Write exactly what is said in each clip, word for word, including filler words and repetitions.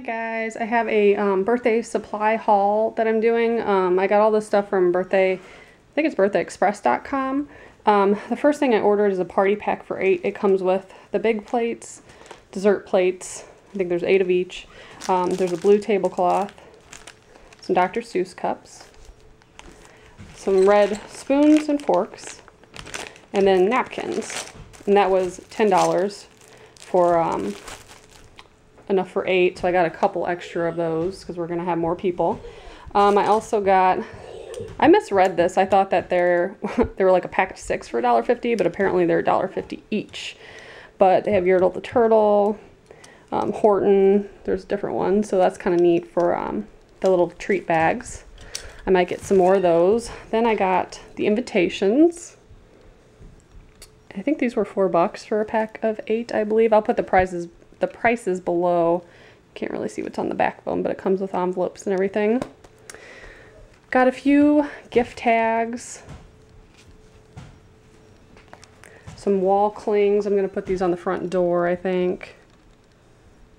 Hi guys, I have a um, birthday supply haul that I'm doing. Um, I got all this stuff from birthday, I think it's birthday express dot com. Um, the first thing I ordered is a party pack for eight. It comes with the big plates, dessert plates, I think there's eight of each. Um, there's a blue tablecloth, some Doctor Seuss cups, some red spoons and forks, and then napkins. And that was ten dollars for um, enough for eight, so I got a couple extra of those because we're gonna have more people. Um, I also got, I misread this. I thought that they're they were like a pack of six for a dollar fifty, but apparently they're a dollar fifty each. But they have Yertle the Turtle, um, Horton. There's different ones, so that's kind of neat for um, the little treat bags. I might get some more of those. Then I got the invitations. I think these were four bucks for a pack of eight, I believe. I'll put the prizes the prices below. Can't really see what's on the back of them, but it comes with envelopes and everything. Got a few gift tags, some wall clings. I'm gonna put these on the front door, I think.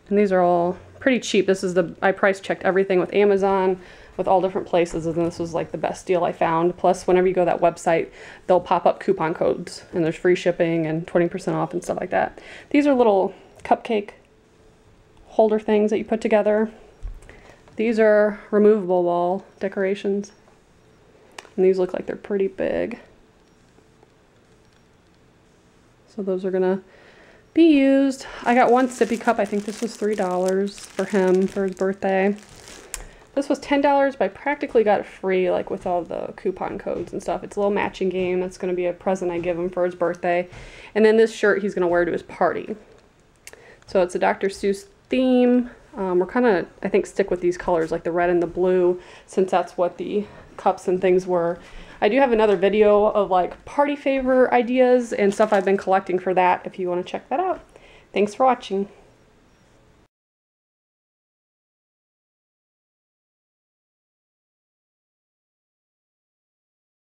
And these are all pretty cheap. This is the I price checked everything with Amazon, with all different places, and this was like the best deal I found. Plus, whenever you go to that website, they'll pop up coupon codes, and there's free shipping and twenty percent off and stuff like that. These are little cupcake holder things that you put together. These are removable wall decorations, and these look like they're pretty big, so those are gonna be used. I got one sippy cup. I think this was three dollars for him for his birthday. This was ten dollars, but I practically got it free, like with all the coupon codes and stuff. It's a little matching game. That's gonna be a present I give him for his birthday. And then this shirt he's gonna wear to his party. So it's a Doctor Seuss theme. Um, we're kind of, I think, stick with these colors, like the red and the blue, since that's what the cups and things were. I do have another video of like party favor ideas and stuff I've been collecting for that if you want to check that out. Thanks for watching.